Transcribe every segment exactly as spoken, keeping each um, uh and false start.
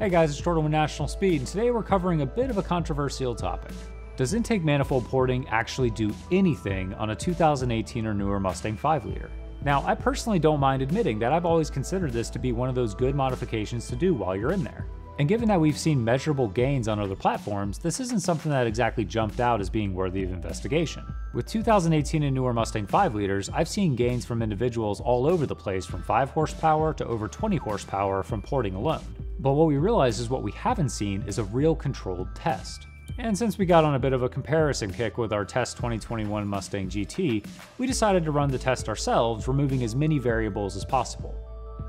Hey guys, it's Jordan with National Speed, and today we're covering a bit of a controversial topic. Does intake manifold porting actually do anything on a two thousand eighteen or newer Mustang five liter? Now, I personally don't mind admitting that I've always considered this to be one of those good modifications to do while you're in there. And given that we've seen measurable gains on other platforms, this isn't something that exactly jumped out as being worthy of investigation. With two thousand eighteen and newer Mustang five liters, I've seen gains from individuals all over the place, from five horsepower to over twenty horsepower from porting alone. But what we realize is what we haven't seen is a real controlled test. And since we got on a bit of a comparison kick with our test twenty twenty-one Mustang G T, we decided to run the test ourselves, removing as many variables as possible.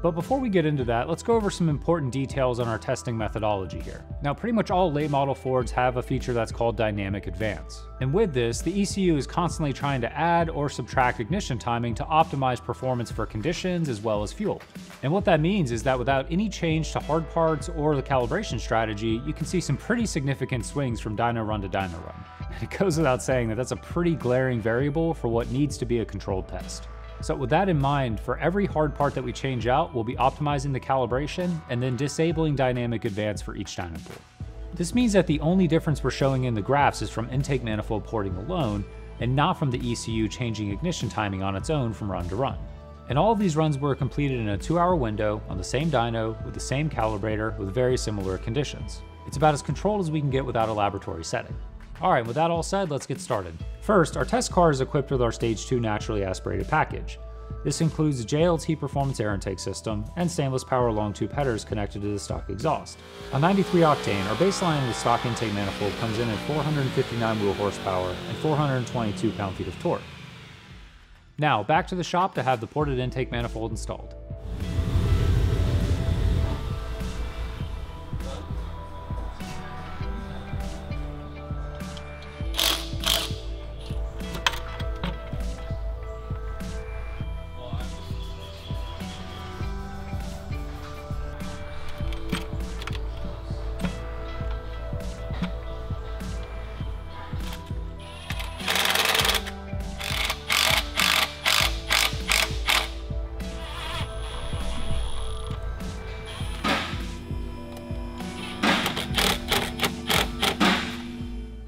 But before we get into that, let's go over some important details on our testing methodology here. Now, pretty much all late model Fords have a feature that's called Dynamic Advance. And with this, the E C U is constantly trying to add or subtract ignition timing to optimize performance for conditions as well as fuel. And what that means is that without any change to hard parts or the calibration strategy, you can see some pretty significant swings from dyno run to dyno run. And it goes without saying that that's a pretty glaring variable for what needs to be a controlled test. So with that in mind, for every hard part that we change out, we'll be optimizing the calibration and then disabling Dynamic Advance for each dyno port. This means that the only difference we're showing in the graphs is from intake manifold porting alone, and not from the E C U changing ignition timing on its own from run to run. And all of these runs were completed in a two hour window on the same dyno with the same calibrator with very similar conditions. It's about as controlled as we can get without a laboratory setting. All right, with that all said, let's get started. First, our test car is equipped with our stage two naturally aspirated package. This includes a J L T performance air intake system and Stainless Power long tube headers connected to the stock exhaust. On ninety-three octane, our baseline of the stock intake manifold comes in at four hundred fifty-nine wheel horsepower and four hundred twenty-two pound-feet of torque. Now, back to the shop to have the ported intake manifold installed.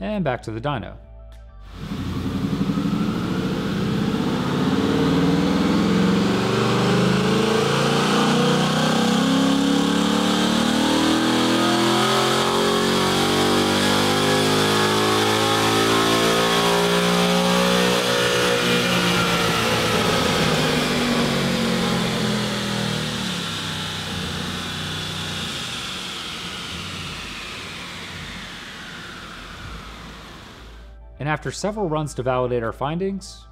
And back to the dyno. And after several runs to validate our findings,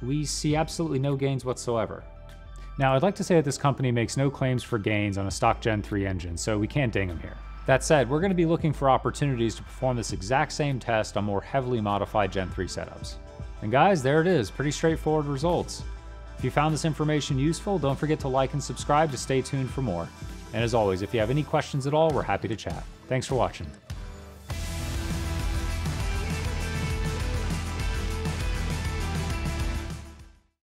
we see absolutely no gains whatsoever. Now, I'd like to say that this company makes no claims for gains on a stock Gen three engine, so we can't ding them here. That said, we're going to be looking for opportunities to perform this exact same test on more heavily modified Gen three setups. And guys, there it is, pretty straightforward results. If you found this information useful, don't forget to like and subscribe to stay tuned for more. And as always, if you have any questions at all, we're happy to chat. Thanks for watching.